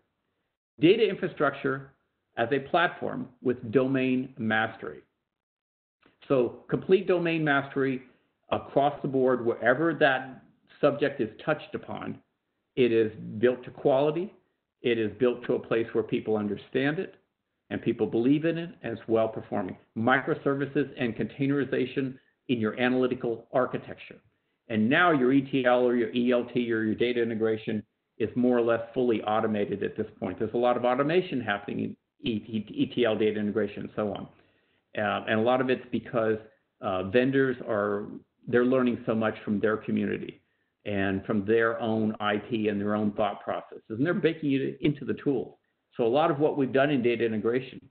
data infrastructure as a platform with domain mastery. So complete domain mastery across the board, wherever that subject is touched upon. It is built to quality. It is built to a place where people understand it and people believe in it, and it's well performing. Microservices and containerization in your analytical architecture. And now your E T L or your E L T or your data integration is more or less fully automated at this point. There's a lot of automation happening in E T L data integration and so on. Uh, and a lot of it's because uh, vendors are, they're learning so much from their community and from their own I P and their own thought processes. And they're baking it into the tools. So a lot of what we've done in data integration,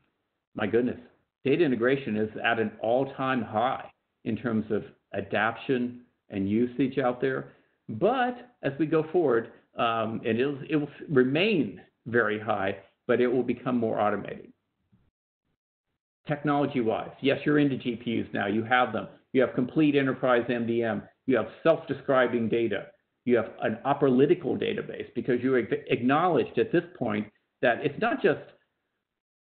my goodness, data integration is at an all-time high in terms of adoption and usage out there. But as we go forward, um, and it'll, it will remain very high, but it will become more automated. Technology-wise, yes, you're into G P Us now. You have them. You have complete enterprise M D M. You have self-describing data. You have an operalytical database, because you acknowledged at this point that it's not just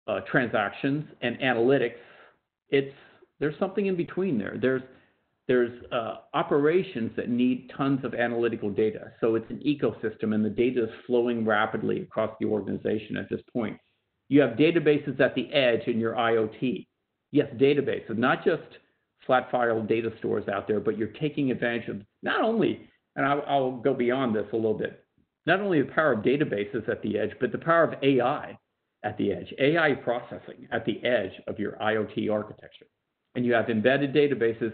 uh, transactions and analytics. It's there's something in between there. There's there's uh, operations that need tons of analytical data. So it's an ecosystem, and the data is flowing rapidly across the organization at this point. You have databases at the edge in your I O T. Yes, databases, not just flat file data stores out there, but you're taking advantage of not only, and I'll, I'll go beyond this a little bit, not only the power of databases at the edge, but the power of A I at the edge, A I processing at the edge of your I O T architecture. And you have embedded databases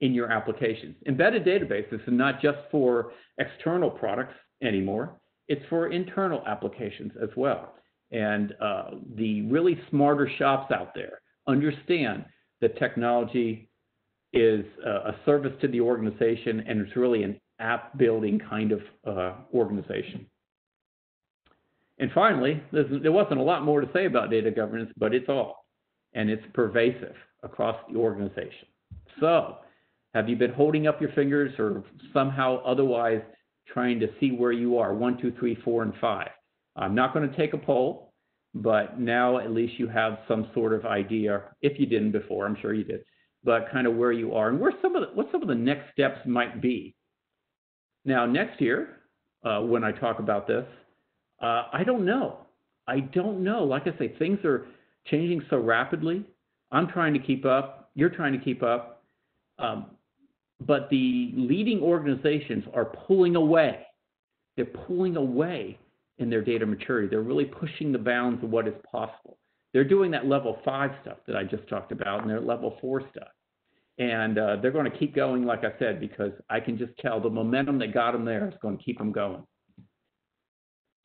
in your applications. Embedded databases are not just for external products anymore, it's for internal applications as well. And uh, the really smarter shops out there understand that technology is uh, a service to the organization, and it's really an app building kind of uh, organization. And finally, there wasn't a lot more to say about data governance, but it's all, and it's pervasive across the organization. So have you been holding up your fingers or somehow otherwise trying to see where you are? One, two, three, four, and five. I'm not going to take a poll, but now at least you have some sort of idea, if you didn't before, I'm sure you did, but kind of where you are and where some of the, what some of the next steps might be. Now, next year, uh, when I talk about this, uh, I don't know. I don't know. Like I say, things are changing so rapidly. I'm trying to keep up. You're trying to keep up. Um, but the leading organizations are pulling away. They're pulling away in their data maturity. They're really pushing the bounds of what is possible. They're doing that level five stuff that I just talked about, and their level four stuff. And uh, they're going to keep going, like I said, because I can just tell the momentum that got them there is going to keep them going.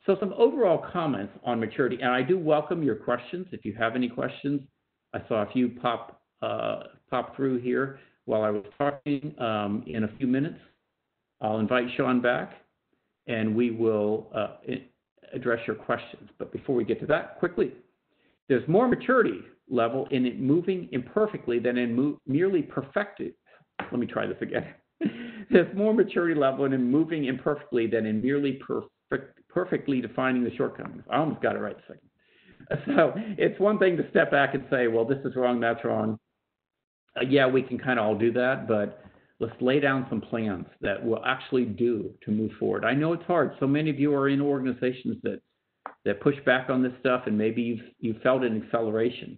So some overall comments on maturity, and I do welcome your questions. If you have any questions, I saw a few pop uh, pop through here while I was talking. Um, in a few minutes, I'll invite Sean back, and we will uh, address your questions. But before we get to that, quickly, there's more maturity level in it moving imperfectly than in mo merely perfected. Let me try this again. There's more maturity level in moving imperfectly than in merely perfect, perfectly defining the shortcomings. I almost got it right a second. So it's one thing to step back and say, well, this is wrong, that's wrong. Uh, yeah, we can kind of all do that, but let's lay down some plans that we'll actually do to move forward. I know it's hard. So many of you are in organizations that that push back on this stuff, and maybe you've, you've felt an acceleration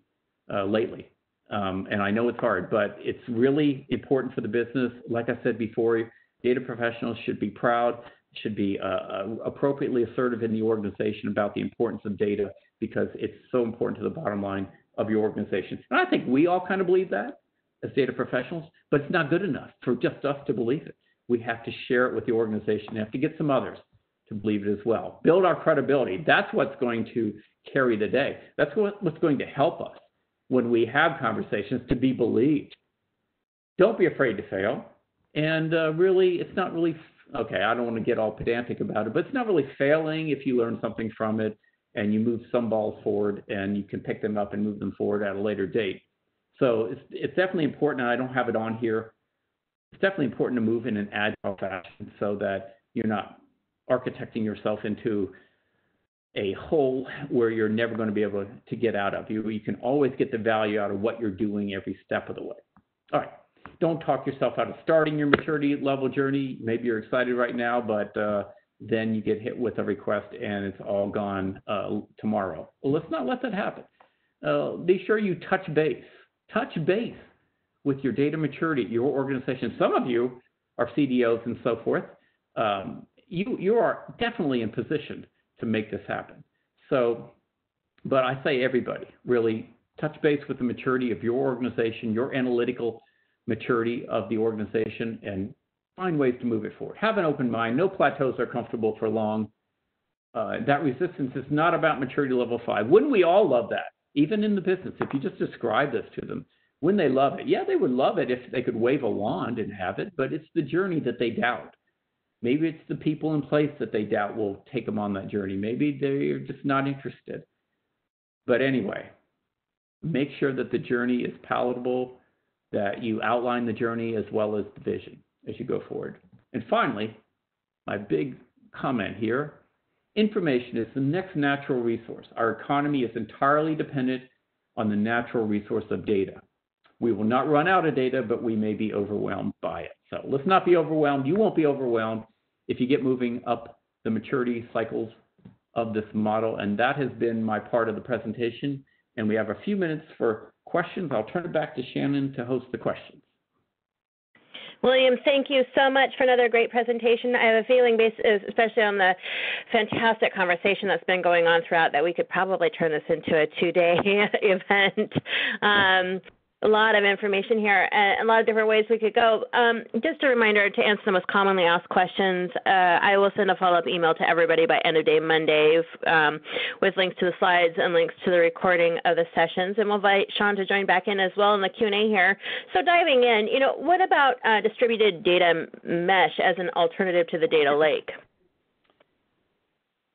uh, lately. Um, and I know it's hard, but it's really important for the business. Like I said before, data professionals should be proud, should be uh, appropriately assertive in the organization about the importance of data, because it's so important to the bottom line of your organization. And I think we all kind of believe that as data professionals, but it's not good enough for just us to believe it. We have to share it with the organization. We have to get some others to believe it as well. Build our credibility. That's what's going to carry the day. That's what, what's going to help us when we have conversations, to be believed. Don't be afraid to fail. And uh, really, it's not really, okay, I don't want to get all pedantic about it, but it's not really failing if you learn something from it and you move some balls forward and you can pick them up and move them forward at a later date. So it's, it's definitely important, and I don't have it on here, it's definitely important to move in an agile fashion so that you're not architecting yourself into a hole where you're never going to be able to get out of. You, you can always get the value out of what you're doing every step of the way. All right, don't talk yourself out of starting your maturity level journey. Maybe you're excited right now, but uh, then you get hit with a request and it's all gone uh, tomorrow. Well, let's not let that happen. Uh, be sure you touch base. Touch base with your data maturity, your organization. Some of you are C D Os and so forth. Um, you, you are definitely in position to make this happen. So, but I say everybody, really touch base with the maturity of your organization, your analytical maturity of the organization, and find ways to move it forward. Have an open mind. No plateaus are comfortable for long. Uh, that resistance is not about maturity level five. Wouldn't we all love that? Even in the business, if you just describe this to them, wouldn't they love it? Yeah, they would love it if they could wave a wand and have it, but it's the journey that they doubt. Maybe it's the people in place that they doubt will take them on that journey. Maybe they're just not interested. But anyway, make sure that the journey is palatable, that you outline the journey as well as the vision as you go forward. And finally, my big comment here, information is the next natural resource. Our economy is entirely dependent on the natural resource of data. We will not run out of data, but we may be overwhelmed by it. So let's not be overwhelmed. You won't be overwhelmed if you get moving up the maturity cycles of this model. And that has been my part of the presentation. And we have a few minutes for questions. I'll turn it back to Shannon to host the questions. William, thank you so much for another great presentation. I have a feeling, based especially on the fantastic conversation that's been going on throughout, that we could probably turn this into a two-day event. Um, a lot of information here and a lot of different ways we could go. Um, just a reminder to answer the most commonly asked questions. Uh, I will send a follow-up email to everybody by end of day Monday um, with links to the slides and links to the recording of the sessions. And we'll invite Sean to join back in as well in the Q and A here. So diving in, you know, what about uh, distributed data mesh as an alternative to the data lake?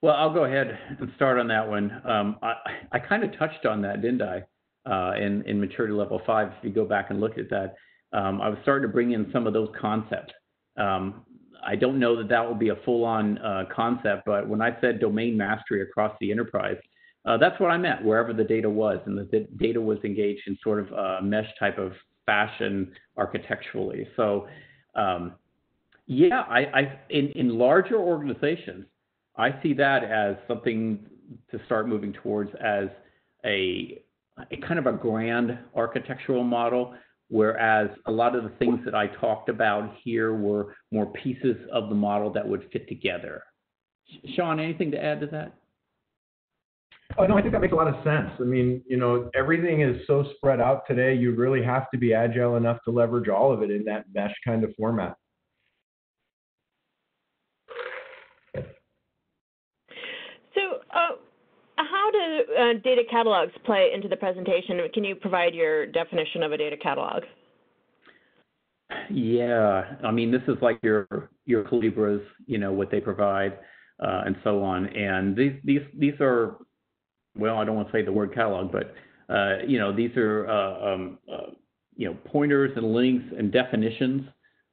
Well, I'll go ahead and start on that one. Um, I, I kind of touched on that, didn't I? Uh, in, in maturity level five, if you go back and look at that, um, I was starting to bring in some of those concepts. Um, I don't know that that will be a full-on uh, concept, but when I said domain mastery across the enterprise, uh, that's what I meant, wherever the data was, and the data was engaged in sort of a mesh type of fashion architecturally. So um, yeah, I, I in, in larger organizations, I see that as something to start moving towards as a A kind of a grand architectural model, whereas a lot of the things that I talked about here were more pieces of the model that would fit together. Sean, anything to add to that? Oh, no, I think that makes a lot of sense. I mean, you know, everything is so spread out today, you really have to be agile enough to leverage all of it in that mesh kind of format. uh, data catalogs play into the presentation? Can you provide your definition of a data catalog? Yeah, I mean, this is like your your Calibras, you know, what they provide, uh, and so on. And these these these are, well, I don't want to say the word catalog, but uh, you know, these are uh, um, uh, you know, pointers and links and definitions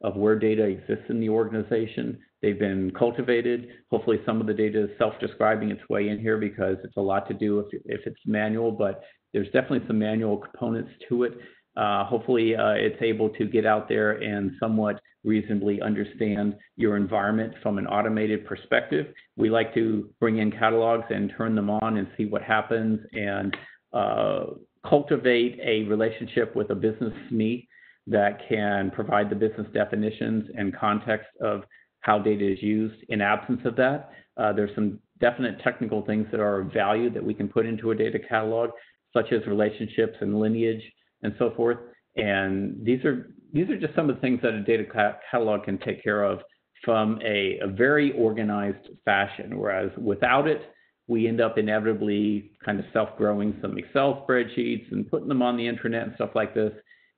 of where data exists in the organization. They've been cultivated. Hopefully some of the data is self-describing its way in here because it's a lot to do if, if it's manual, but there's definitely some manual components to it. Uh, hopefully uh, it's able to get out there and somewhat reasonably understand your environment from an automated perspective. We like to bring in catalogs and turn them on and see what happens and uh, cultivate a relationship with a business S M E that can provide the business definitions and context of how data is used. In absence of that, uh, there's some definite technical things that are of value that we can put into a data catalog, such as relationships and lineage and so forth. And these are these are just some of the things that a data catalog can take care of from a, a very organized fashion, whereas without it, we end up inevitably kind of self-growing some Excel spreadsheets and putting them on the internet and stuff like this.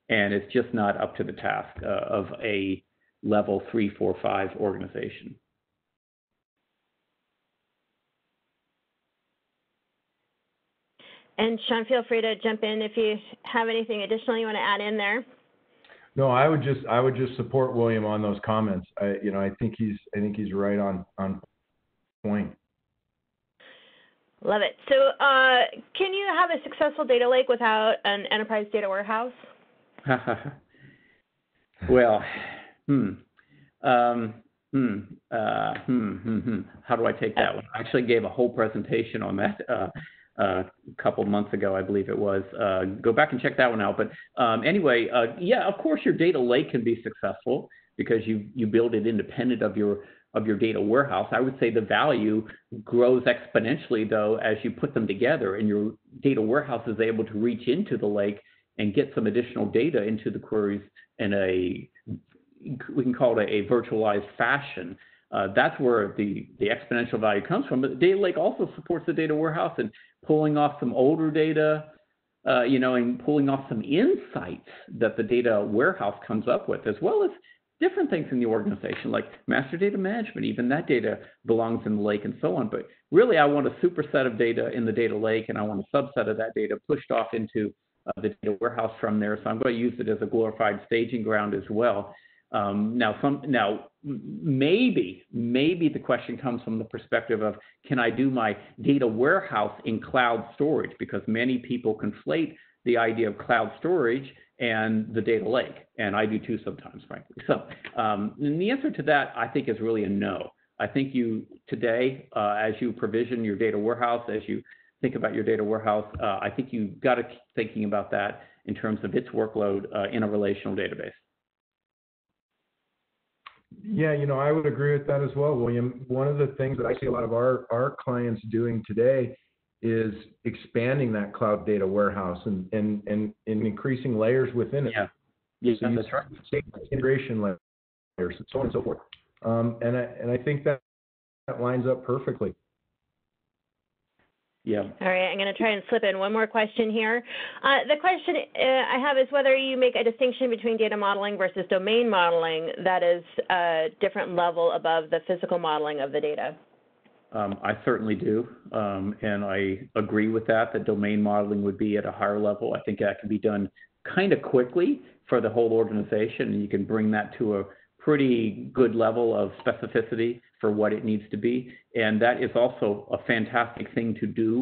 And it's just not up to the task uh, of a level three, four, five organization. And Sean, feel free to jump in if you have anything additional you want to add in there. No, I would just I would just support William on those comments. I, you know, I think he's I think he's right on on point. Love it. So, uh, can you have a successful data lake without an enterprise data warehouse? well, hmm, um, hmm, uh, hmm, hmm, hmm. How do I take that one? I actually gave a whole presentation on that uh, uh, a couple months ago, I believe it was. Uh, go back and check that one out. But um, anyway, uh, yeah, of course your data lake can be successful because you you build it independent of your of your data warehouse. I would say the value grows exponentially though as you put them together, and your data warehouse is able to reach into the lake and get some additional data into the queries in a, we can call it a, a virtualized fashion. Uh, that's where the, the exponential value comes from. But the data lake also supports the data warehouse and pulling off some older data, uh, you know, and pulling off some insights that the data warehouse comes up with, as well as different things in the organization, like master data management. Even that data belongs in the lake and so on. But really, I want a superset of data in the data lake, and I want a subset of that data pushed off into Uh, the data warehouse from there. So I'm going to use it as a glorified staging ground as well. Um, now, some, now maybe, maybe the question comes from the perspective of, can I do my data warehouse in cloud storage? Because many people conflate the idea of cloud storage and the data lake. And I do too sometimes, frankly. So um, and the answer to that, I think, is really a no. I think you today, uh, as you provision your data warehouse, as you think about your data warehouse, uh, I think you've got to keep thinking about that in terms of its workload uh, in a relational database. Yeah, you know, I would agree with that as well, William. One of the things that I see a lot of our, our clients doing today is expanding that cloud data warehouse and, and, and, and increasing layers within it. Yeah, yeah so that's right. Integration layers and so on and so forth. Um, and, I, and I think that, that lines up perfectly. Yeah. All right, I'm going to try and slip in one more question here. Uh, the question uh, I have is whether you make a distinction between data modeling versus domain modeling that is a different level above the physical modeling of the data. Um, I certainly do, um, and I agree with that, that domain modeling would be at a higher level. I think that can be done kind of quickly for the whole organization, and you can bring that to a pretty good level of specificity for what it needs to be. And that is also a fantastic thing to do,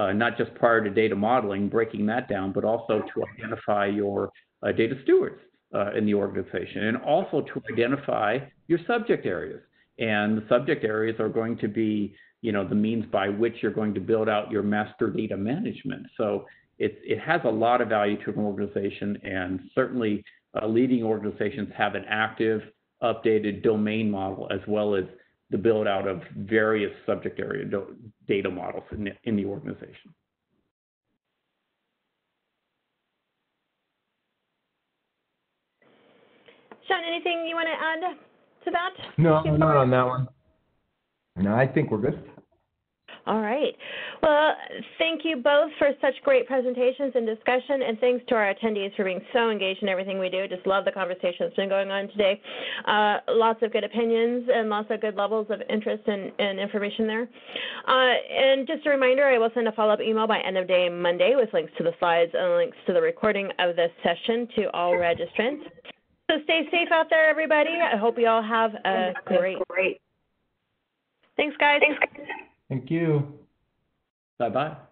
uh, not just prior to data modeling, breaking that down, but also to identify your uh, data stewards uh, in the organization, and also to identify your subject areas. And the subject areas are going to be, you know, the means by which you're going to build out your master data management. So it, it has a lot of value to an organization, and certainly uh, leading organizations have an active, updated domain model, as well as the build out of various subject area data models in the, in the organization. Sean, anything you want to add to that? No, not on that one. No, I think we're good. All right. Well, thank you both for such great presentations and discussion, and thanks to our attendees for being so engaged in everything we do. Just love the conversation that's been going on today. Uh, lots of good opinions and lots of good levels of interest and, and information there. Uh, and just a reminder, I will send a follow-up email by end of day Monday with links to the slides and links to the recording of this session to all registrants. So stay safe out there, everybody. I hope you all have a great. Great. Thanks, guys. Thanks, guys. Thank you. Bye-bye.